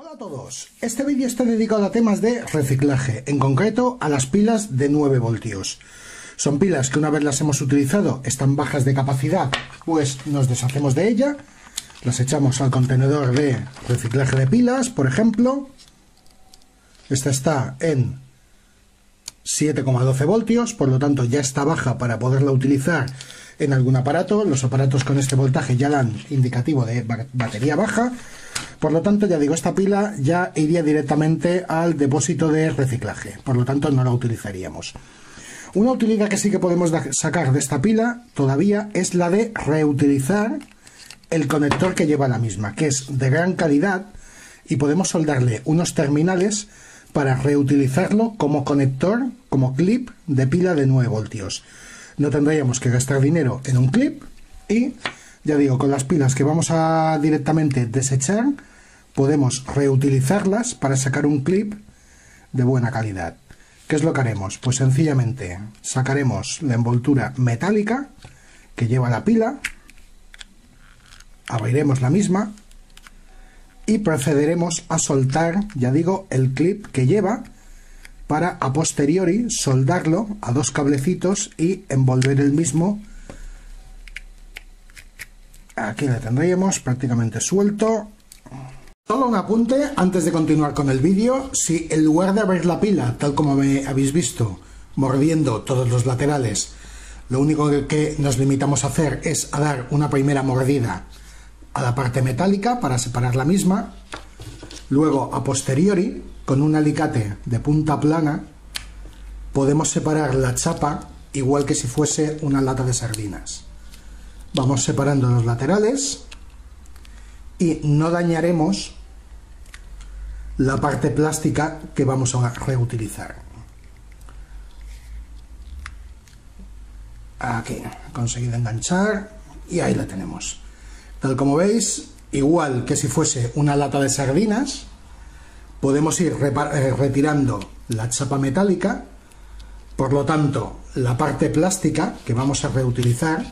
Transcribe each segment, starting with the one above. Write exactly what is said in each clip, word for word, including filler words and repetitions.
Hola a todos, este vídeo está dedicado a temas de reciclaje, en concreto a las pilas de nueve voltios. Son pilas que una vez las hemos utilizado, están bajas de capacidad, pues nos deshacemos de ellas, las echamos al contenedor de reciclaje de pilas, por ejemplo. Esta está en siete coma doce voltios, por lo tanto ya está baja para poderla utilizar en algún aparato. Los aparatos con este voltaje ya dan indicativo de batería baja. Por lo tanto, ya digo, esta pila ya iría directamente al depósito de reciclaje. Por lo tanto, no la utilizaríamos. Una utilidad que sí que podemos sacar de esta pila todavía es la de reutilizar el conector que lleva la misma, que es de gran calidad y podemos soldarle unos terminales para reutilizarlo como conector, como clip de pila de nueve voltios. No tendríamos que gastar dinero en un clip y, ya digo, con las pilas que vamos a directamente desechar, podemos reutilizarlas para sacar un clip de buena calidad. ¿Qué es lo que haremos? Pues sencillamente sacaremos la envoltura metálica que lleva la pila, abriremos la misma y procederemos a soltar, ya digo, el clip que lleva para a posteriori soldarlo a dos cablecitos y envolver el mismo. Aquí lo tendríamos prácticamente suelto. Solo un apunte antes de continuar con el vídeo: si en lugar de abrir la pila, tal como me habéis visto, mordiendo todos los laterales, lo único que nos limitamos a hacer es a dar una primera mordida a la parte metálica para separar la misma, luego a posteriori, con un alicate de punta plana, podemos separar la chapa igual que si fuese una lata de sardinas. Vamos separando los laterales y no dañaremos la parte plástica que vamos a reutilizar. Aquí, conseguido enganchar y ahí la tenemos. Tal como veis, igual que si fuese una lata de sardinas, podemos ir retirando la chapa metálica, por lo tanto, la parte plástica que vamos a reutilizar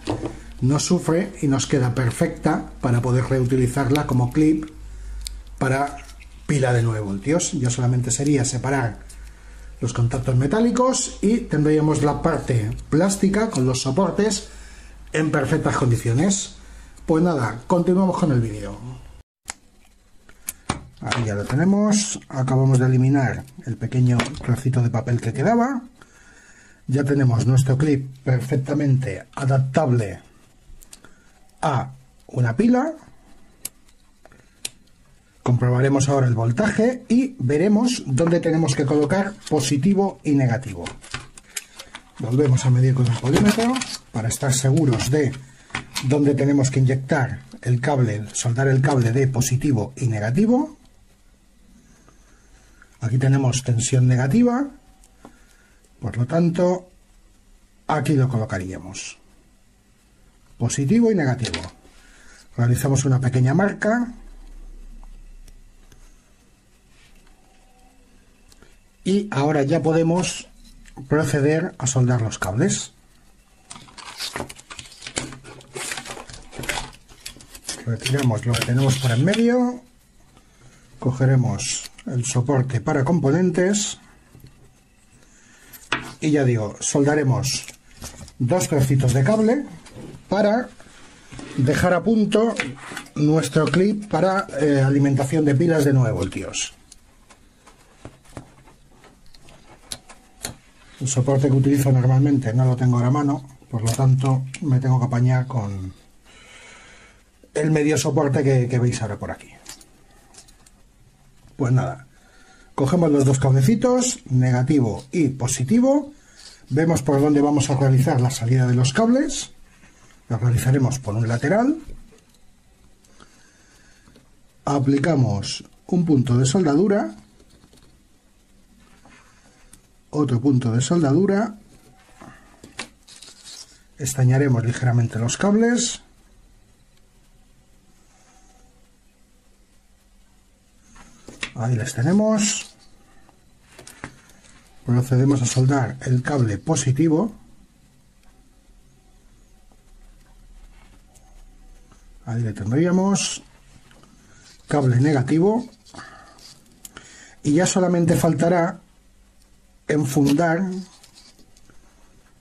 no sufre y nos queda perfecta para poder reutilizarla como clip para pila de nueve voltios. Ya solamente sería separar los contactos metálicos y tendríamos la parte plástica con los soportes en perfectas condiciones. Pues nada, continuamos con el vídeo. Ahí ya lo tenemos, acabamos de eliminar el pequeño trocito de papel que quedaba. Ya tenemos nuestro clip perfectamente adaptable a una pila. Comprobaremos ahora el voltaje y veremos dónde tenemos que colocar positivo y negativo. Volvemos a medir con el polímetro para estar seguros de dónde tenemos que inyectar el cable, soldar el cable de positivo y negativo. Aquí tenemos tensión negativa, por lo tanto, aquí lo colocaríamos. Positivo y negativo. Realizamos una pequeña marca y ahora ya podemos proceder a soldar los cables. Retiramos lo que tenemos por en medio, cogeremos el soporte para componentes y, ya digo, soldaremos dos trocitos de cable para dejar a punto nuestro clip para eh, alimentación de pilas de nueve voltios. El soporte que utilizo normalmente no lo tengo ahora a mano, por lo tanto me tengo que apañar con el medio soporte que, que veis ahora por aquí. Pues nada, cogemos los dos cablecitos, negativo y positivo, vemos por dónde vamos a realizar la salida de los cables. La realizaremos por un lateral, aplicamos un punto de soldadura, otro punto de soldadura, estañaremos ligeramente los cables . Ahí les tenemos. Procedemos a soldar el cable positivo. Ahí le tendríamos. Cable negativo. y ya solamente faltará enfundar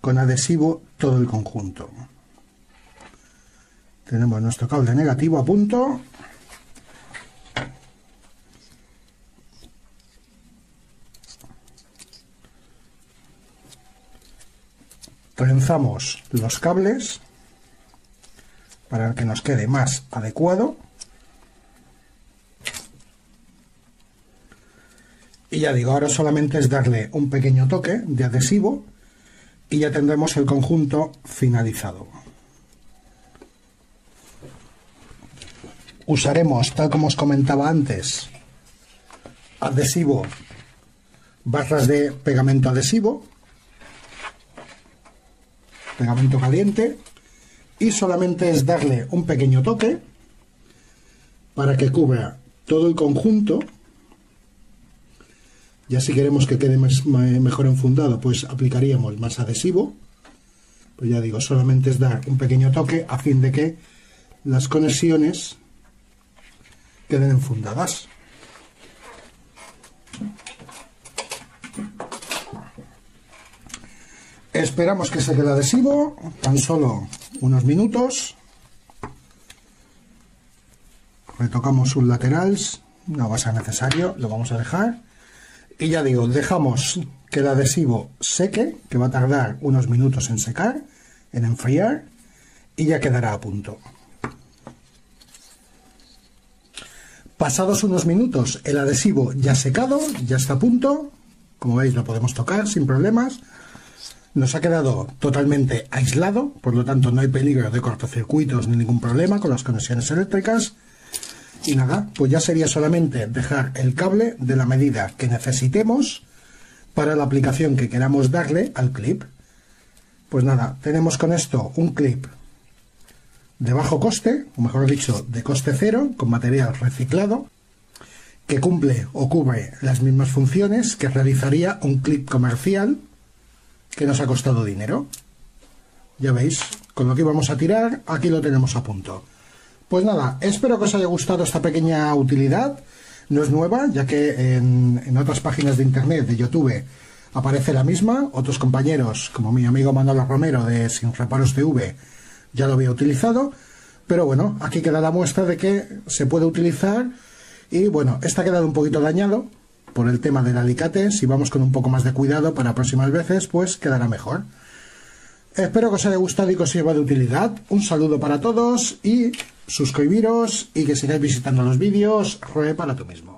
con adhesivo todo el conjunto. Tenemos nuestro cable negativo a punto. Trenzamos los cables para que nos quede más adecuado. Y ya digo, ahora solamente es darle un pequeño toque de adhesivo y ya tendremos el conjunto finalizado. Usaremos, tal como os comentaba antes, adhesivo, barras de pegamento adhesivo, pegamento caliente, y solamente es darle un pequeño toque para que cubra todo el conjunto. Ya si queremos que quede más, mejor enfundado, pues aplicaríamos más adhesivo. Pues ya digo, solamente es dar un pequeño toque a fin de que las conexiones queden enfundadas. Esperamos que seque el adhesivo, tan solo unos minutos. Retocamos sus laterales, no va a ser necesario, lo vamos a dejar. Y ya digo, dejamos que el adhesivo seque, que va a tardar unos minutos en secar, en enfriar, y ya quedará a punto. Pasados unos minutos, el adhesivo ya secado, ya está a punto. Como veis, lo podemos tocar sin problemas. Nos ha quedado totalmente aislado, por lo tanto no hay peligro de cortocircuitos ni ningún problema con las conexiones eléctricas. Y nada, pues ya sería solamente dejar el cable de la medida que necesitemos para la aplicación que queramos darle al clip. Pues nada, tenemos con esto un clip de bajo coste, o mejor dicho, de coste cero, con material reciclado, que cumple o cubre las mismas funciones que realizaría un clip comercial, que nos ha costado dinero. Ya veis, con lo que íbamos a tirar, aquí lo tenemos a punto. Pues nada, espero que os haya gustado esta pequeña utilidad. No es nueva, ya que en, en otras páginas de internet, de YouTube, aparece la misma. Otros compañeros, como mi amigo Manolo Romero de Sin Reparos T V, ya lo había utilizado. Pero bueno, aquí queda la muestra de que se puede utilizar. Y bueno, esta ha quedado un poquito dañado por el tema del alicate. Si vamos con un poco más de cuidado para próximas veces, pues quedará mejor. Espero que os haya gustado y que os sirva de utilidad. Un saludo para todos y suscribiros y que sigáis visitando los vídeos. Repara tú mismo.